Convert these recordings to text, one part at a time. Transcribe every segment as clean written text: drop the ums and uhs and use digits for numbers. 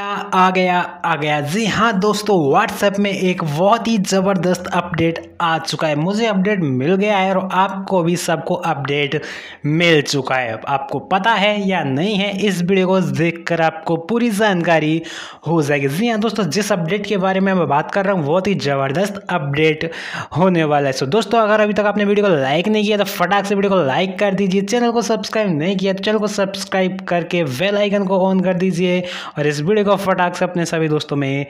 आ गया जी हाँ दोस्तों, WhatsApp में एक बहुत ही ज़बरदस्त अपडेट आ चुका है। मुझे अपडेट मिल गया है और आपको भी सबको अपडेट मिल चुका है। आपको पता है या नहीं है, इस वीडियो को देखकर आपको पूरी जानकारी हो जाएगी। जी हाँ दोस्तों, जिस अपडेट के बारे में मैं बात कर रहा हूँ बहुत ही ज़बरदस्त अपडेट होने वाला है। सो दोस्तों, अगर अभी तक आपने वीडियो को लाइक नहीं किया तो फटाक से वीडियो को लाइक कर दीजिए। चैनल को सब्सक्राइब नहीं किया तो चैनल को सब्सक्राइब करके बेल आइकन को ऑन कर दीजिए और इस वीडियो को फटाक से अपने सभी दोस्तों में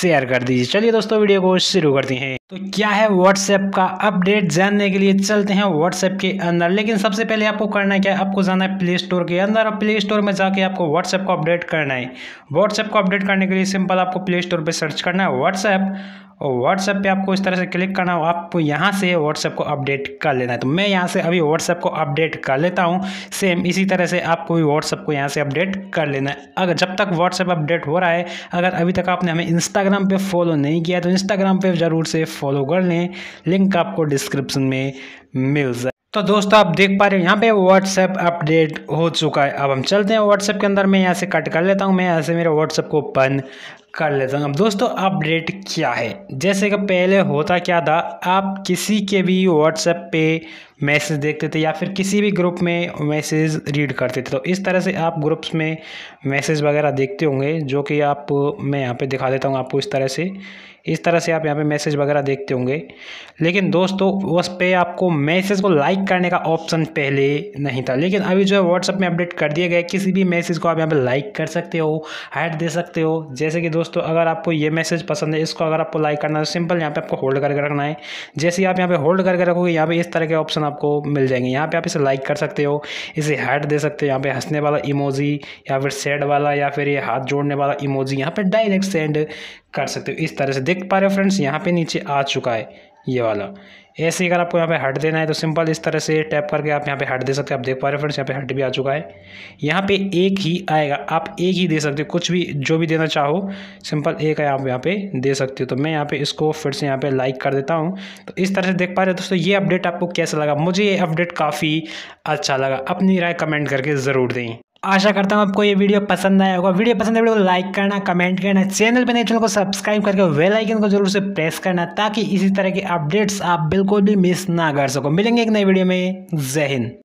शेयर कर दीजिए। चलिए दोस्तों, वीडियो को शुरू करते हैं। तो क्या है WhatsApp का अपडेट, जानने के लिए चलते हैं WhatsApp के अंदर। लेकिन सबसे पहले आपको करना है क्या, आपको जाना है Play Store के अंदर और Play Store में जाके आपको WhatsApp को अपडेट करना है। WhatsApp को अपडेट करने के लिए सिंपल आपको Play Store पे सर्च करना है WhatsApp, और WhatsApp पे आपको इस तरह से क्लिक करना है। आपको यहाँ से WhatsApp को अपडेट कर लेना है। तो मैं यहाँ से अभी WhatsApp को अपडेट कर लेता हूँ। सेम इसी तरह से आपको भी WhatsApp को यहाँ से अपडेट कर लेना है। अगर जब तक WhatsApp अपडेट हो रहा है, अगर अभी तक आपने हमें Instagram पे फॉलो नहीं किया तो Instagram पे ज़रूर से फॉलो कर लें। लिंक आपको डिस्क्रिप्शन में मिल जाए। तो दोस्तों, आप देख पा रहे हो यहाँ पे WhatsApp अपडेट हो चुका है। अब हम चलते हैं WhatsApp के अंदर। मैं यहाँ से कट कर लेता हूँ। मैं यहाँ से मेरे WhatsApp को ओपन कर लेता हूँ। अब दोस्तों, अपडेट क्या है, जैसे कि पहले होता क्या था, आप किसी के भी WhatsApp पे मैसेज देखते थे या फिर किसी भी ग्रुप में मैसेज रीड करते थे। तो इस तरह से आप ग्रुप्स में मैसेज वगैरह देखते होंगे, जो कि आप मैं यहाँ पे दिखा देता हूँ आपको। इस तरह से आप यहाँ पे मैसेज वगैरह देखते होंगे। लेकिन दोस्तों, उस पे आपको मैसेज को लाइक करने का ऑप्शन पहले नहीं था। लेकिन अभी जो है WhatsApp में अपडेट कर दिया गया, किसी भी मैसेज को आप यहाँ पे लाइक कर सकते हो, हाइड दे सकते हो। जैसे कि दोस्तों, अगर आपको ये मैसेज पसंद है, इसको अगर आपको लाइक करना है तो सिंपल यहाँ पे आपको होल्ड करके रखना है। जैसे ही आप यहाँ पे होल्ड करके रखोगे, यहाँ पे इस तरह के ऑप्शन आपको मिल जाएंगे। यहाँ पे आप इसे लाइक कर सकते हो, इसे हाइड दे सकते हो। यहाँ पे हंसने वाला इमोजी या फिर सैड वाला या फिर ये हाथ जोड़ने वाला इमोजी यहाँ पे डायरेक्ट सेंड कर सकते हो। इस तरह से देख पा रहे हो फ्रेंड्स, यहाँ पे नीचे आ चुका है ये वाला। ऐसे अगर आपको यहाँ पे हट देना है तो सिंपल इस तरह से टैप करके आप यहाँ पे हट दे सकते हो। आप देख पा रहे हो फ्रेंड्स, यहाँ पे हट भी आ चुका है। यहाँ पे एक ही आएगा, आप एक ही दे सकते हो। कुछ भी जो भी देना चाहो, सिंपल एक है आप यहाँ पे दे सकते हो। तो मैं यहाँ पे इसको फिर से यहाँ पे लाइक कर देता हूँ। तो इस तरह से देख पा रहे हो दोस्तों, ये अपडेट आपको कैसा लगा। मुझे ये अपडेट काफ़ी अच्छा लगा। अपनी राय कमेंट करके ज़रूर दें। आशा करता हूँ आपको ये वीडियो पसंद आया होगा। वीडियो पसंद है वीडियो को लाइक करना, कमेंट करना, चैनल पे नए चैनल को सब्सक्राइब करके बेल आइकन को जरूर से प्रेस करना, ताकि इसी तरह के अपडेट्स आप बिल्कुल भी मिस ना कर सको। मिलेंगे एक नई वीडियो में। जय हिंद।